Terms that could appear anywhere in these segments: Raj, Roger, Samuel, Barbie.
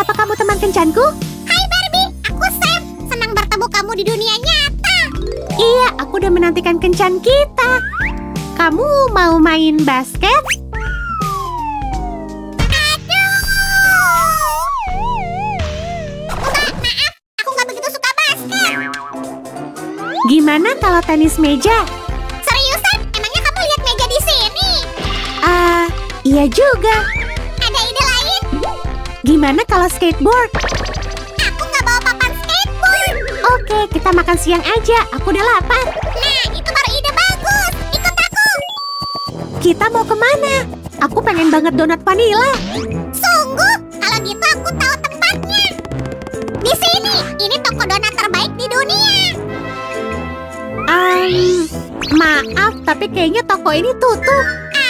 Apa kamu teman kencanku? Hai Barbie, aku Sam. Senang bertemu kamu di dunia nyata. Iya, aku udah menantikan kencan kita. Kamu mau main basket? Gimana kalau tenis meja? Seriusan? Emangnya kamu lihat meja di sini? Iya juga. Ada ide lain? Gimana kalau skateboard? Aku nggak bawa papan skateboard. Oke, kita makan siang aja. Aku udah lapar. Nah, itu baru ide bagus. Ikut aku. Kita mau kemana? Aku pengen banget donat vanila. Sungguh? Kalau gitu aku tahu tempatnya. Di sini. Ini toko donat terbaik di dunia. Maaf, tapi kayaknya toko ini tutup.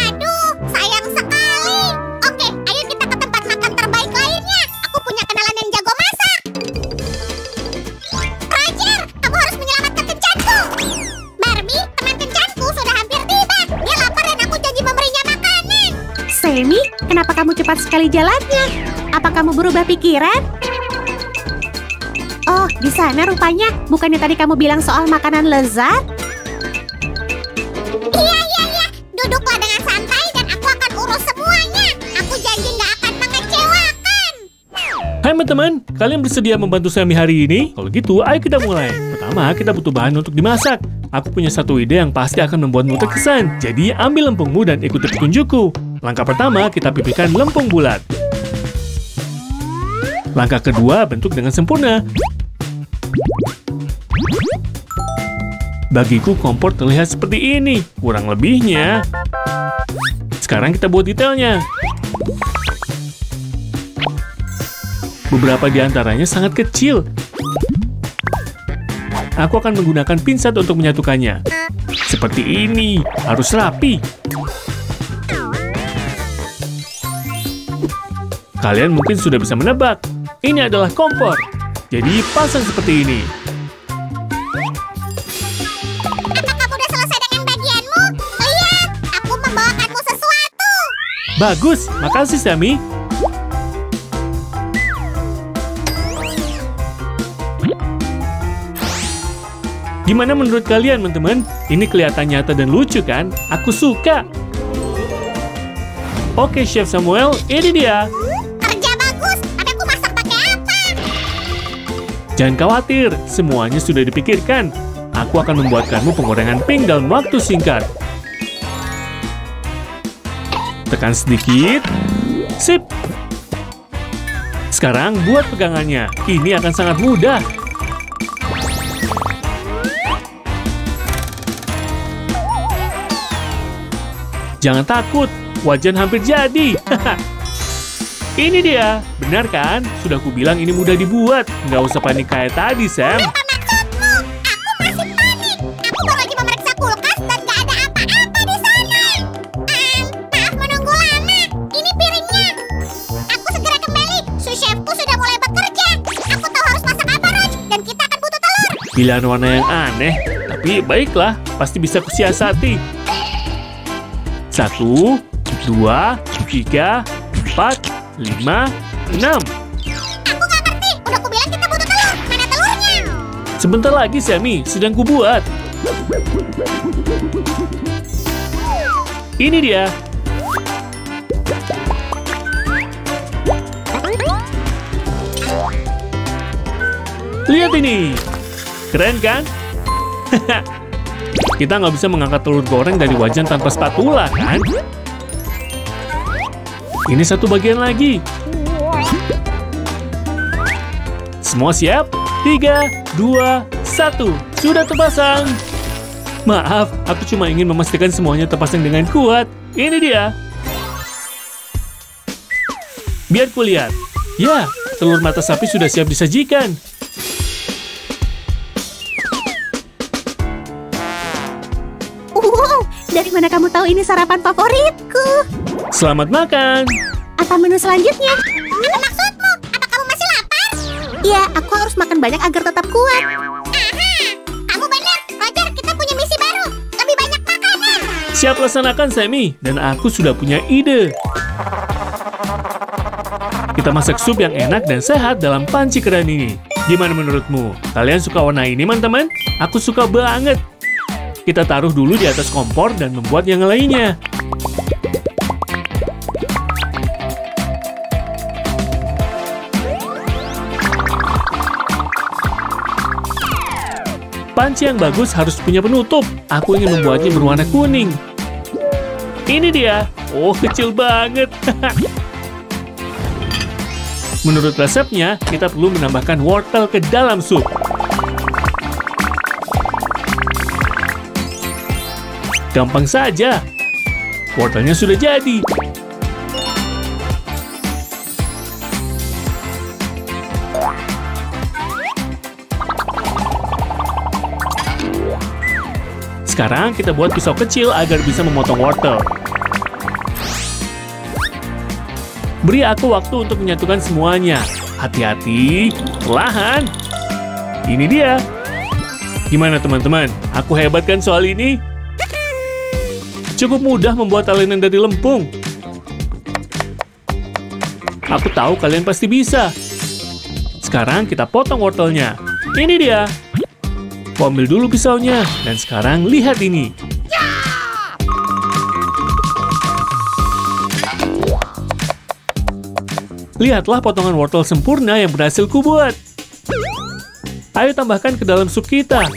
Aduh, sayang sekali. Oke, ayo kita ke tempat makan terbaik lainnya. Aku punya kenalan yang jago masak. Roger, kamu harus menyelamatkan kencanku. Barbie, teman kencanku sudah hampir tiba. Dia lapar dan aku janji memberinya makanan. Sammy, kenapa kamu cepat sekali jalannya? Apa kamu berubah pikiran? Oh, di sana rupanya. Bukannya tadi kamu bilang soal makanan lezat? Iya. Duduklah dengan santai dan aku akan urus semuanya. Aku janji nggak akan mengecewakan. Hai teman-teman, kalian bersedia membantu Sammy hari ini? Kalau gitu, ayo kita mulai. Pertama, kita butuh bahan untuk dimasak. Aku punya satu ide yang pasti akan membuatmu terkesan. Jadi, ambil lempungmu dan ikuti petunjukku. Langkah pertama, kita pipihkan lempung bulat. Langkah kedua, bentuk dengan sempurna. Bagiku kompor terlihat seperti ini, kurang lebihnya. Sekarang kita buat detailnya. Beberapa di antaranya sangat kecil. Aku akan menggunakan pinsat untuk menyatukannya. Seperti ini, harus rapi. Kalian mungkin sudah bisa menebak. Ini adalah kompor. Jadi pasang seperti ini. Bagus, makasih Sammy. Gimana menurut kalian, teman-teman? Ini kelihatan nyata dan lucu kan? Aku suka. Oke, Chef Samuel, ini dia. Kerja bagus, tapi aku masak pakai apa? Jangan khawatir, semuanya sudah dipikirkan. Aku akan membuatkanmu penggorengan pink dalam waktu singkat. Tekan sedikit. Sip. Sekarang buat pegangannya. Ini akan sangat mudah. Jangan takut. Wajan hampir jadi. Ini dia. Benar kan? Sudah kubilang ini mudah dibuat. Nggak usah panik kayak tadi, Sam. Apa maksudmu? Aku masih panik. Aku baru aja memeriksa kulkas dan nggak ada apa-apa di sana. Ini piringnya. Aku segera kembali. Sous chefku sudah mulai bekerja. Aku tahu harus masak apa, Raj. Dan kita akan butuh telur. Pilihan warna yang aneh. Tapi baiklah, pasti bisa kusiasati. 1, 2, 3, 4, 5, 6. Aku nggak ngerti. Udah kubilang kita butuh telur. Mana telurnya? Sebentar lagi, Sammy. Sedang kubuat. Ini dia. Lihat ini, keren kan? Kita nggak bisa mengangkat telur goreng dari wajan tanpa spatula kan? Ini satu bagian lagi. Semua siap? 3, 2, 1. Sudah terpasang. Maaf, aku cuma ingin memastikan semuanya terpasang dengan kuat. Ini dia. Biar kulihat. Ya, telur mata sapi sudah siap disajikan. Dari mana kamu tahu ini sarapan favoritku? Selamat makan. Apa menu selanjutnya? Apa maksudmu? Apa kamu masih lapar? Ya, aku harus makan banyak agar tetap kuat. Aha, kamu benar. Roger, kita punya misi baru. Lebih banyak makanan. Siap laksanakan, Sammy. Dan aku sudah punya ide. Kita masak sup yang enak dan sehat dalam panci keren ini. Gimana menurutmu? Kalian suka warna ini, teman-teman? Aku suka banget. Kita taruh dulu di atas kompor dan membuat yang lainnya. Panci yang bagus harus punya penutup. Aku ingin membuatnya berwarna kuning. Ini dia. Oh, kecil banget. Menurut resepnya, kita perlu menambahkan wortel ke dalam sup. Gampang saja. Wortelnya sudah jadi. Sekarang kita buat pisau kecil agar bisa memotong wortel. Beri aku waktu untuk menyatukan semuanya. Hati-hati, perlahan. Ini dia. Gimana teman-teman? Aku hebat kan soal ini? Cukup mudah membuat talenan dari lempung. Aku tahu kalian pasti bisa. Sekarang kita potong wortelnya. Ini dia. Aku ambil dulu pisaunya, dan sekarang lihat ini. Lihatlah potongan wortel sempurna yang berhasil kubuat. Ayo tambahkan ke dalam sup kita.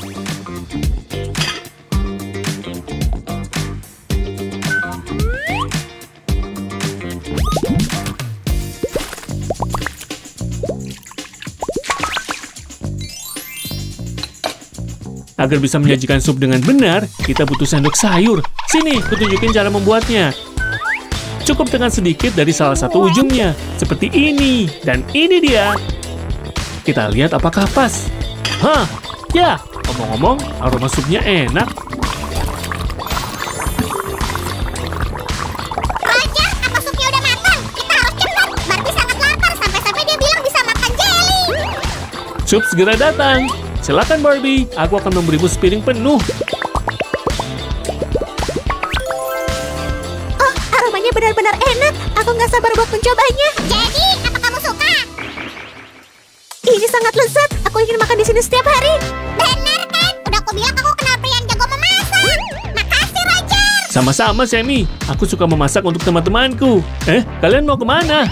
Agar bisa menyajikan sup dengan benar, kita butuh sendok sayur. Sini, kutunjukin cara membuatnya. Cukup dengan sedikit dari salah satu ujungnya, seperti ini, dan ini dia. Kita lihat apakah pas. Hah, ya, ngomong-ngomong, aroma supnya enak. Raja, apa supnya udah matang? Kita harus cepat, Barbie sangat lapar sampai-sampai dia bilang bisa makan jelly. Sup segera datang. Silakan Barbie, aku akan memberimu sepiring penuh. Oh, aromanya benar-benar enak. Aku nggak sabar buat mencobanya. Jadi, apa kamu suka? Ini sangat lezat. Aku ingin makan di sini setiap hari. Benar kan? Udah aku bilang aku kenal pria yang jago memasak. Makasih Roger. Sama-sama Sammy. Aku suka memasak untuk teman-temanku. Kalian mau kemana?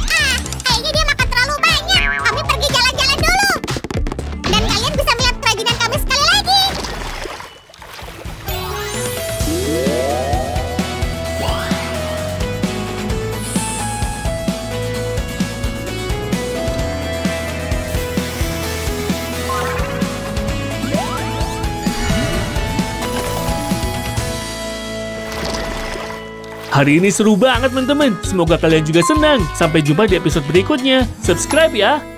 Hari ini seru banget, teman-teman. Semoga kalian juga senang. Sampai jumpa di episode berikutnya. Subscribe ya!